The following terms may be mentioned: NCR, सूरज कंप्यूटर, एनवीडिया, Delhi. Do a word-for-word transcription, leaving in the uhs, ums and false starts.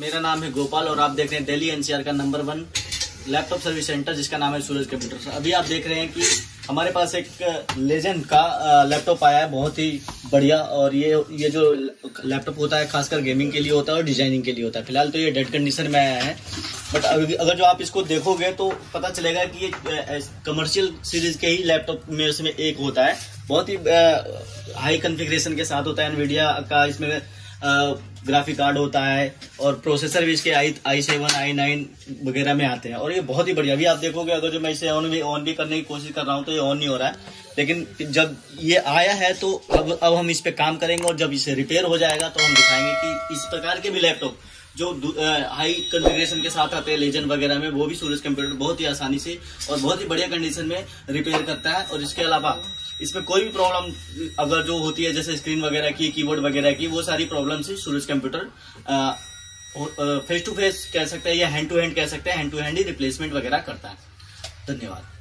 मेरा नाम है गोपाल और आप देख रहे हैं दिल्ली एनसीआर का number one laptop service centre जिसका नाम है सूरज कंप्यूटर। अभी आप देख रहे हैं कि हमारे पास एक लेजेंड का लैपटॉप आया है, बहुत ही बढ़िया। और ये ये जो लैपटॉप होता है खासकर गेमिंग के लिए होता है और डिजाइनिंग के लिए होता है। फिलहाल तो ये डेड कंडीशन में आया है, बट अगर जो आप इसको देखोगे तो पता चलेगा कि ये कमर्शियल सीरीज के ही लैपटॉप में उसमें एक होता है। बहुत ही हाई कॉन्फ़िगरेशन के साथ होता है। एनवीडिया का इसमें ग्राफिक कार्ड होता है और प्रोसेसर भी इसके आई आई सेवन आई नाइन वगैरह में आते हैं और ये बहुत ही बढ़िया। अभी आप देखोगे, अगर जो मैं इसे ऑन भी ऑन भी करने की कोशिश कर रहा हूँ तो ये ऑन नहीं हो रहा है, लेकिन जब ये आया है तो अब अब हम इस पे काम करेंगे और जब इसे रिपेयर हो जाएगा तो हम दिखाएंगे कि इस प्रकार के भी लैपटॉप जो हाई कॉन्फ़िगरेशन के साथ आते हैं लेजेंड वगैरह में, वो भी सूरज कंप्यूटर बहुत ही आसानी से और बहुत ही बढ़िया कंडीशन में रिपेयर करता है। और इसके अलावा इसमें कोई भी प्रॉब्लम अगर जो होती है, जैसे स्क्रीन वगैरह की, कीबोर्ड वगैरह की, वो सारी प्रॉब्लम से सूरज कंप्यूटर face to face कह सकते हैं या हैंड टू हैंड कह सकते हैं, हैंड टू हैंड ही रिप्लेसमेंट वगैरह करता है। धन्यवाद।